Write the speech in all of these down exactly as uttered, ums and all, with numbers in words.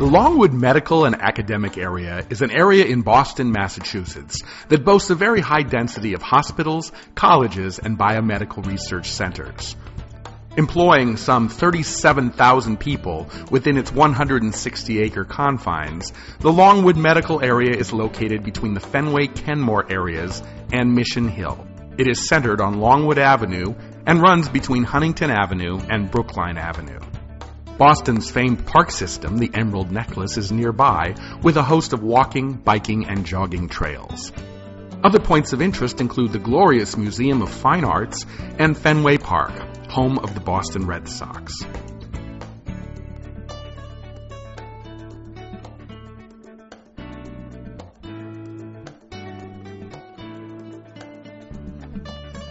The Longwood Medical and Academic Area is an area in Boston, Massachusetts that boasts a very high density of hospitals, colleges, and biomedical research centers. Employing some thirty-seven thousand people within its one hundred sixty acre confines, the Longwood Medical Area is located between the Fenway-Kenmore areas and Mission Hill. It is centered on Longwood Avenue and runs between Huntington Avenue and Brookline Avenue. Boston's famed park system, the Emerald Necklace, is nearby with a host of walking, biking, and jogging trails. Other points of interest include the glorious Museum of Fine Arts and Fenway Park, home of the Boston Red Sox.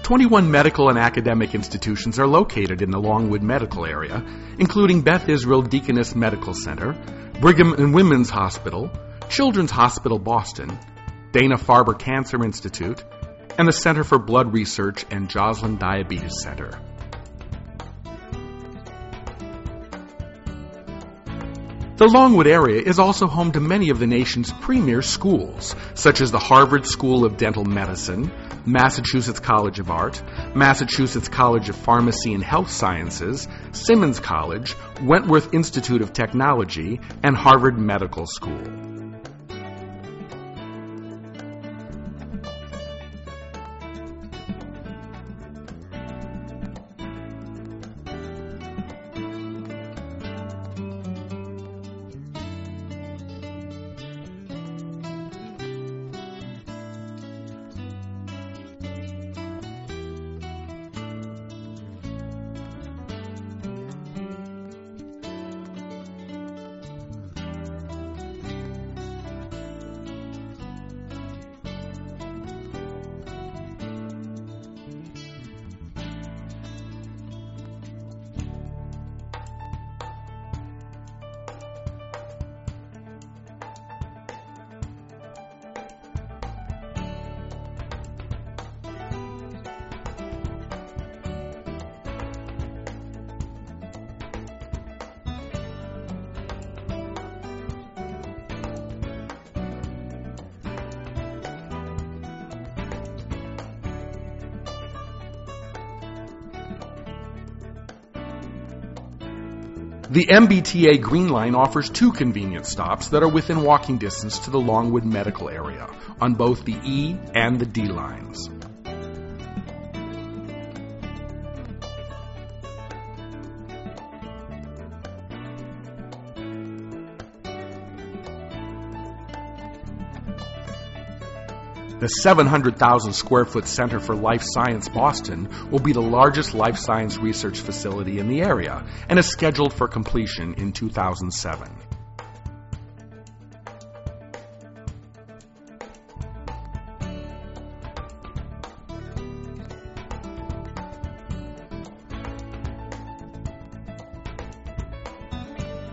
twenty-one medical and academic institutions are located in the Longwood Medical Area, including Beth Israel Deaconess Medical Center, Brigham and Women's Hospital, Children's Hospital Boston, Dana-Farber Cancer Institute, and the Center for Blood Research and Joslin Diabetes Center. The Longwood area is also home to many of the nation's premier schools, such as the Harvard School of Dental Medicine, Massachusetts College of Art, Massachusetts College of Pharmacy and Health Sciences, Simmons College, Wentworth Institute of Technology, and Harvard Medical School. The M B T A Green Line offers two convenient stops that are within walking distance to the Longwood Medical Area on both the E and the D lines. The seven hundred thousand square foot Center for Life Science Boston will be the largest life science research facility in the area and is scheduled for completion in two thousand seven.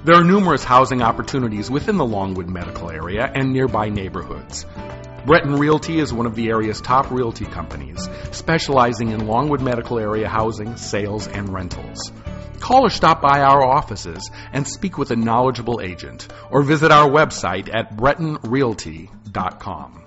There are numerous housing opportunities within the Longwood Medical Area and nearby neighborhoods. Bretton Realty is one of the area's top realty companies, specializing in Longwood Medical Area housing, sales, and rentals. Call or stop by our offices and speak with a knowledgeable agent, or visit our website at Bretton Realty dot com.